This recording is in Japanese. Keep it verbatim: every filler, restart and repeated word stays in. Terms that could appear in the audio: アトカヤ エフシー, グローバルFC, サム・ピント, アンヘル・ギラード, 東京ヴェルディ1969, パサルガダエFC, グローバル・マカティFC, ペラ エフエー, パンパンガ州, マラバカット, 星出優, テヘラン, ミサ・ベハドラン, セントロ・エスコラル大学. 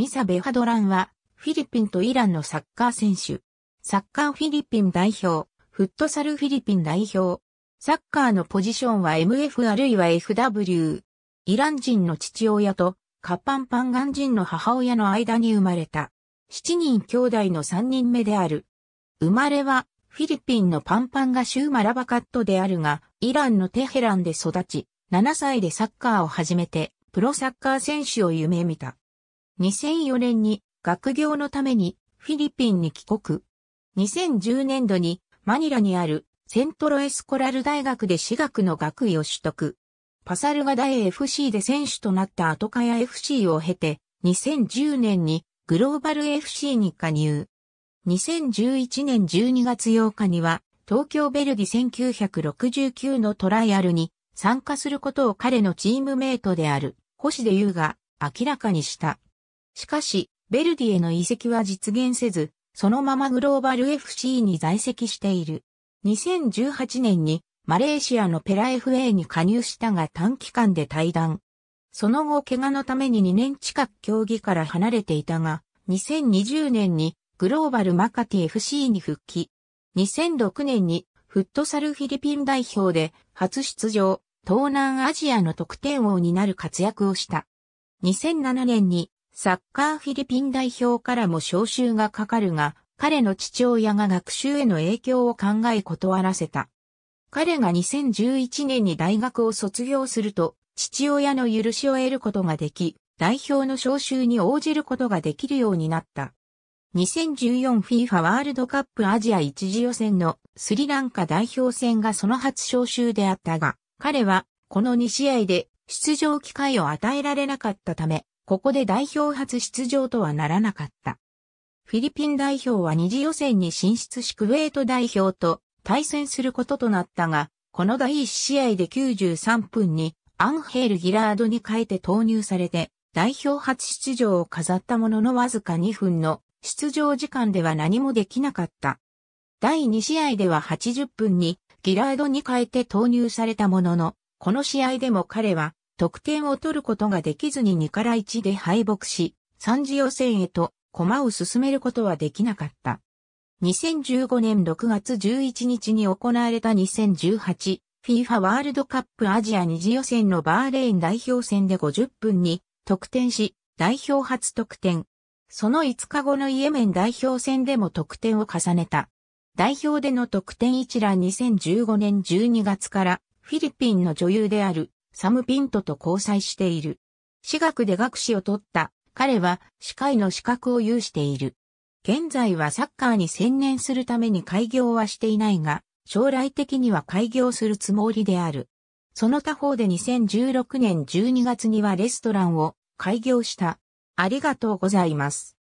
ミサ・ベハドランは、フィリピンとイランのサッカー選手。サッカーフィリピン代表、フットサルフィリピン代表。サッカーのポジションは エムエフ あるいは エフダブリュー。イラン人の父親とカパンパンガン人の母親の間に生まれた。しちにん兄弟のさんにんめである。生まれはフィリピンのパンパンガ州マラバカットであるが、イランのテヘランで育ち、ななさいでサッカーを始めて、プロサッカー選手を夢見た。にせんよねんに学業のためにフィリピンに帰国。にせんじゅうねんどにマニラにあるセントロエスコラル大学で私学の学位を取得。パサルガダエ エフシー で選手となったアトカヤ エフシー を経て、にせんじゅうねんにグローバル エフシー に加入。にせんじゅういちねんじゅうにがつようかには東京ベルディせんきゅうひゃくろくじゅうきゅうのトライアルに参加することを彼のチームメイトである星出優が明らかにした。しかし、ベルディへの移籍は実現せず、そのままグローバル エフシー に在籍している。にせんじゅうはちねんにマレーシアのペラ エフエー に加入したが短期間で退団。その後怪我のためににねん近く競技から離れていたが、にせんにじゅうねんにグローバルマカティ エフシー に復帰。にせんろくねんにフットサルフィリピン代表で初出場、東南アジアの得点王になる活躍をした。にせんななねんにサッカーフィリピン代表からも招集がかかるが、彼の父親が学習への影響を考え断らせた。彼がにせんじゅういちねんに大学を卒業すると、父親の許しを得ることができ、代表の招集に応じることができるようになった。にせんじゅうよんフィファ ワールドカップアジア一次予選のスリランカ代表戦がその初招集であったが、彼はこのにしあいで出場機会を与えられなかったため、ここで代表初出場とはならなかった。フィリピン代表は二次予選に進出しクウェート代表と対戦することとなったが、このだいいちしあいできゅうじゅうさんぷんにアンヘール・ギラードに変えて投入されて代表初出場を飾ったもののわずかにふんの出場時間では何もできなかった。だいにしあいでははちじゅっぷんにギラードに変えて投入されたものの、この試合でも彼は得点を取ることができずににからいちで敗北し、三次予選へと駒を進めることはできなかった。にせんじゅうごねんろくがつじゅういちにちに行われた にせんじゅうはちフィファ ワールドカップアジア二次予選のバーレーン代表戦でごじゅっぷんに得点し、代表初得点。そのいつかごのイエメン代表戦でも得点を重ねた。代表での得点一覧にせんじゅうごねんじゅうにがつからフィリピンの女優である。サム・ピントと交際している。私学で学士を取った。彼は歯科医の資格を有している。現在はサッカーに専念するために開業はしていないが、将来的には開業するつもりである。その他方でにせんじゅうろくねんじゅうにがつにはレストランを開業した。ありがとうございます。